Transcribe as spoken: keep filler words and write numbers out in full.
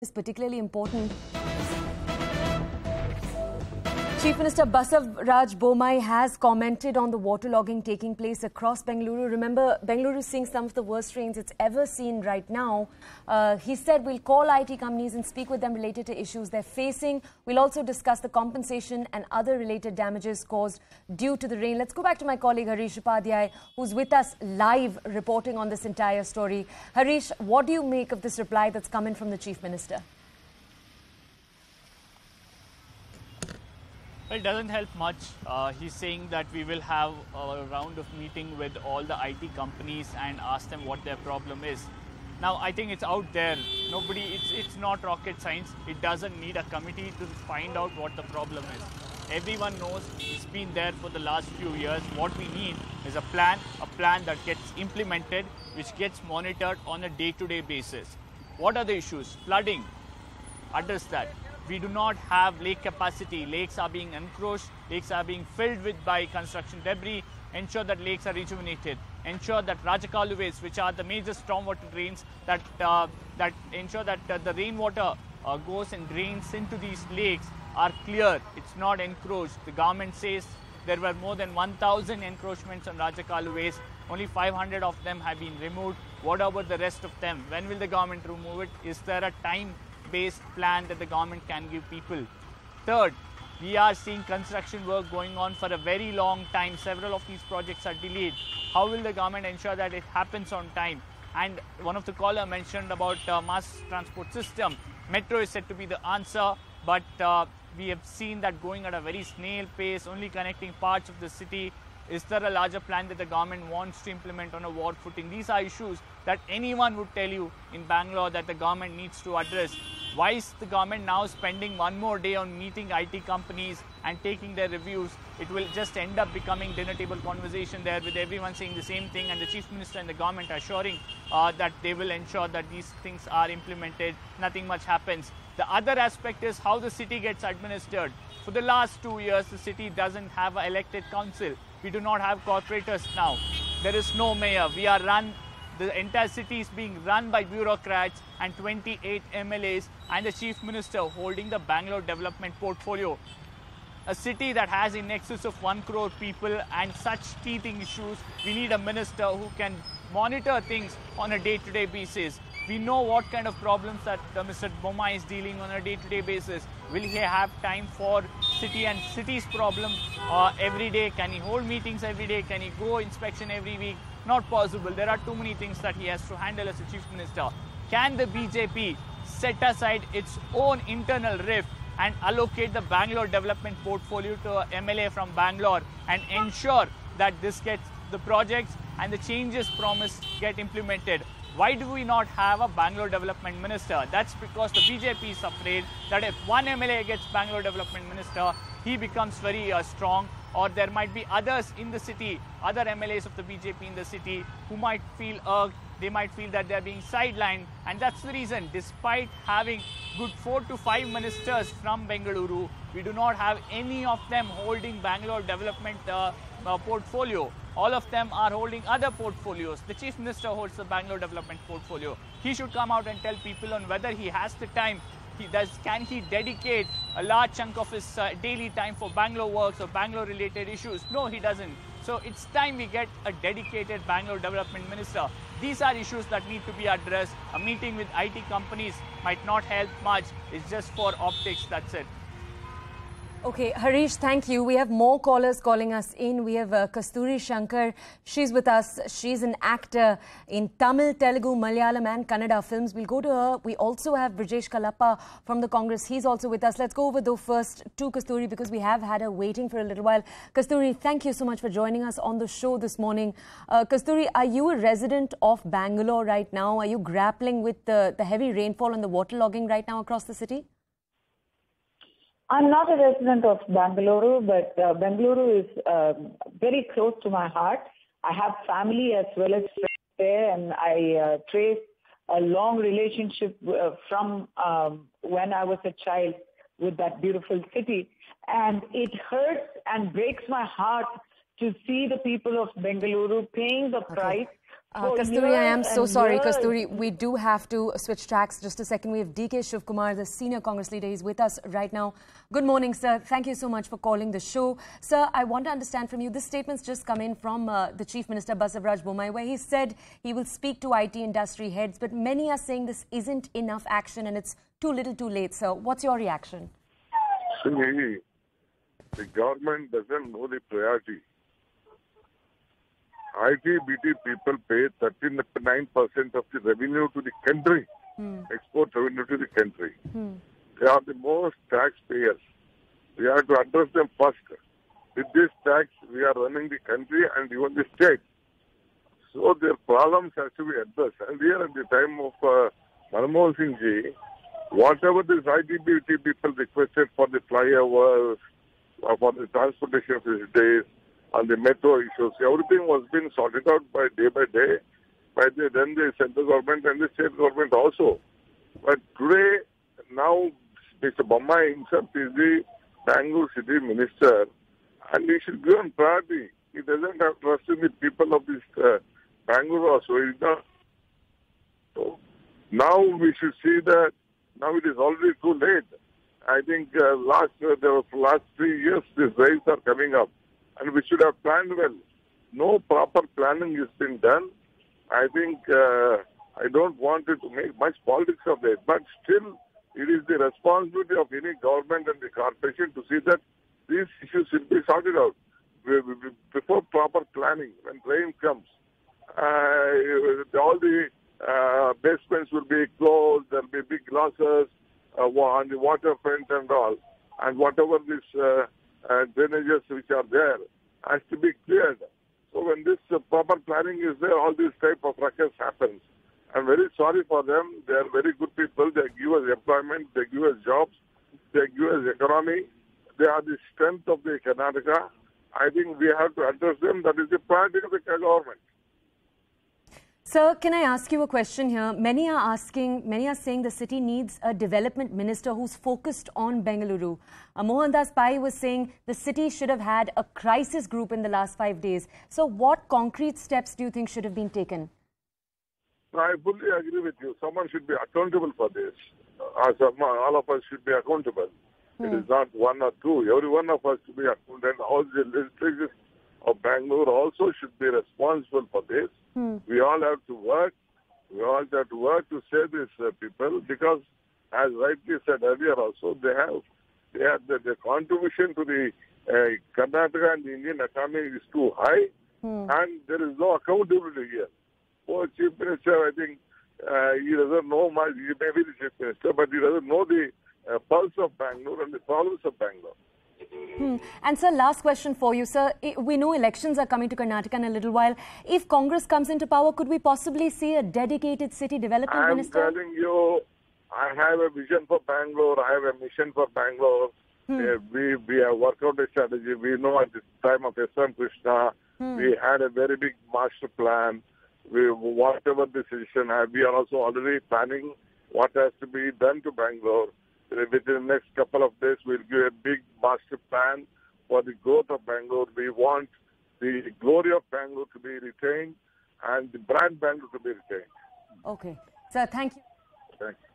is particularly important. Chief Minister Basavaraj Bommai has commented on the waterlogging taking place across Bengaluru. Remember, Bengaluru is seeing some of the worst rains it's ever seen right now. Uh, he said, we'll call I T companies and speak with them related to issues they're facing. We'll also discuss the compensation and other related damages caused due to the rain. Let's go back to my colleague Harish Upadhyay, who's with us live reporting on this entire story. Harish, what do you make of this reply that's coming from the Chief Minister? Well, it doesn't help much. Uh, he's saying that we will have a round of meeting with all the I T companies and ask them what their problem is. Now, I think it's out there. Nobody, it's, it's not rocket science. It doesn't need a committee to find out what the problem is. Everyone knows it's been there for the last few years. What we need is a plan, a plan that gets implemented, which gets monitored on a day-to-day basis. What are the issues? Flooding. Address that. We do not have lake capacity. Lakes are being encroached. Lakes are being filled with by construction debris. Ensure that lakes are rejuvenated. Ensure that Rajakaluves, which are the major stormwater drains, that uh, that ensure that uh, the rainwater uh, goes and drains into these lakes are clear. It's not encroached. The government says there were more than one thousand encroachments on Rajakaluves. Only five hundred of them have been removed. What about the rest of them? When will the government remove it? Is there a time based plan that the government can give people? Third, we are seeing construction work going on for a very long time. Several of these projects are delayed. How will the government ensure that it happens on time? And one of the caller mentioned about uh, mass transport system. Metro is said to be the answer, but uh, we have seen that going at a very snail pace, only connecting parts of the city. Is there a larger plan that the government wants to implement on a war footing? These are issues that anyone would tell you in Bangalore that the government needs to address. Why is the government now spending one more day on meeting I T companies and taking their reviews? It will just end up becoming dinner table conversation there, with everyone saying the same thing, and the Chief Minister and the government assuring uh, that they will ensure that these things are implemented. Nothing much happens. The other aspect is how the city gets administered. For the last two years, the city doesn't have an elected council. We do not have corporators now. There is no mayor. We are run, the entire city is being run by bureaucrats and twenty-eight M L As and the Chief Minister holding the Bangalore development portfolio. A city that has in excess of one crore people and such teething issues, we need a minister who can monitor things on a day-to-day basis. We know what kind of problems that uh, Mister Bommai is dealing on a day-to-day basis. Will he have time for city and city's problems uh, every day? Can he hold meetings every day? Can he go inspection every week? Not possible. There are too many things that he has to handle as a Chief Minister. Can the B J P set aside its own internal rift and allocate the Bangalore development portfolio to an M L A from Bangalore and ensure that this gets the projects and the changes promised get implemented? Why do we not have a Bangalore development minister? That's because the B J P is afraid that if one M L A gets Bangalore development minister, he becomes very uh, strong, or there might be others in the city, other M L As of the B J P in the city who might feel irked, they might feel that they're being sidelined, and that's the reason, despite having good four to five ministers from Bengaluru, we do not have any of them holding Bangalore development uh, uh, portfolio. All of them are holding other portfolios. The Chief Minister holds the Bangalore development portfolio. He should come out and tell people on whether he has the time. He does, can he dedicate a large chunk of his uh, daily time for Bangalore works or Bangalore-related issues? No, he doesn't. So it's time we get a dedicated Bangalore development minister. These are issues that need to be addressed. A meeting with I T companies might not help much. It's just for optics, that's it. Okay, Harish, thank you. We have more callers calling us in. We have uh, Kasturi Shankar. She's with us. She's an actor in Tamil, Telugu, Malayalam and Kannada films. We'll go to her. We also have Brijesh Kalappa from the Congress. He's also with us. Let's go over the first two, Kasturi, because we have had her waiting for a little while. Kasturi, thank you so much for joining us on the show this morning. Uh, Kasturi, are you a resident of Bangalore right now? Are you grappling with the, the heavy rainfall and the waterlogging right now across the city? I'm not a resident of Bengaluru, but uh, Bengaluru is uh, very close to my heart. I have family as well as friends there, and I uh, trace a long relationship uh, from um, when I was a child with that beautiful city. And it hurts and breaks my heart to see the people of Bengaluru paying the price Uh, Kasturi, I am so sorry. Kasturi, we do have to switch tracks just a second. We have D K Shivakumar, the senior Congress leader. He's with us right now. Good morning, sir. Thank you so much for calling the show. Sir, I want to understand from you, this statement's just come in from uh, the Chief Minister, Basavaraj Bommai, where he said he will speak to I T industry heads, but many are saying this isn't enough action and it's too little too late, sir. What's your reaction? See, the government doesn't know the priority. I T B T people pay thirty-nine percent of the revenue to the country, mm. export revenue to the country. Mm. They are the most taxpayers. We have to address them first. With this tax, we are running the country and even the state. So their problems have to be addressed. And here at the time of uh, Manmohan Singh ji, whatever these I T B T people requested for the flyovers, for the transportation facilities, and the metro issues, everything was being sorted out by day by day by the, then the central government and the state government also. But today, now Mister Bommai himself is the Bengaluru city minister, and he should give him priority. He doesn't have trust in the people of this uh, Bengaluru also. He's not. So now we should see that now it is already too late. I think uh, last uh, there was last three years these rates are coming up. And we should have planned well. No proper planning has been done. I think uh, I don't want it to make much politics of it, but still it is the responsibility of any government and the corporation to see that these issues should be sorted out before proper planning. When rain comes, uh, all the uh, basements will be closed, there will be big losses uh, on the waterfront and all, and whatever this... Uh, Uh, drainages which are there has to be cleared. So when this uh, proper planning is there, all this type of ruckus happens. I'm very sorry for them. They are very good people. They give us employment. They give us jobs. They give us economy. They are the strength of the Karnataka. I think we have to address them. That is the priority of the government. Sir, can I ask you a question here? Many are asking, many are saying the city needs a development minister who's focused on Bengaluru. Uh, Mohandas Pai was saying the city should have had a crisis group in the last five days. So what concrete steps do you think should have been taken? I fully agree with you. Someone should be accountable for this. Uh, all of us should be accountable. Hmm. It is not one or two. Every one of us should be accountable. All the districts of Bengaluru also should be responsible for this. We all have to work. We all have to work to save these uh, people because, as rightly said earlier also, they have, they have the, the contribution to the uh, Karnataka and the Indian economy is too high, mm. and there is no accountability here. Poor Chief Minister, I think uh, he doesn't know much. He may be the Chief Minister, but he doesn't know the uh, pulse of Bengaluru and the problems of Bengaluru. Hmm. And sir, last question for you, sir. We know elections are coming to Karnataka in a little while. If Congress comes into power, could we possibly see a dedicated city development I'm minister? I'm telling you, I have a vision for Bengaluru. I have a mission for Bengaluru. Hmm. Uh, we we have worked out a strategy. We know at the time of S M Krishna, hmm. we had a very big master plan. We whatever decision have, we are also already planning what has to be done to Bengaluru. Within the next couple of days, we'll give a big master plan for the growth of Bengaluru. We want the glory of Bengaluru to be retained and the brand Bengaluru to be retained. Okay. Sir, thank you. Thank you.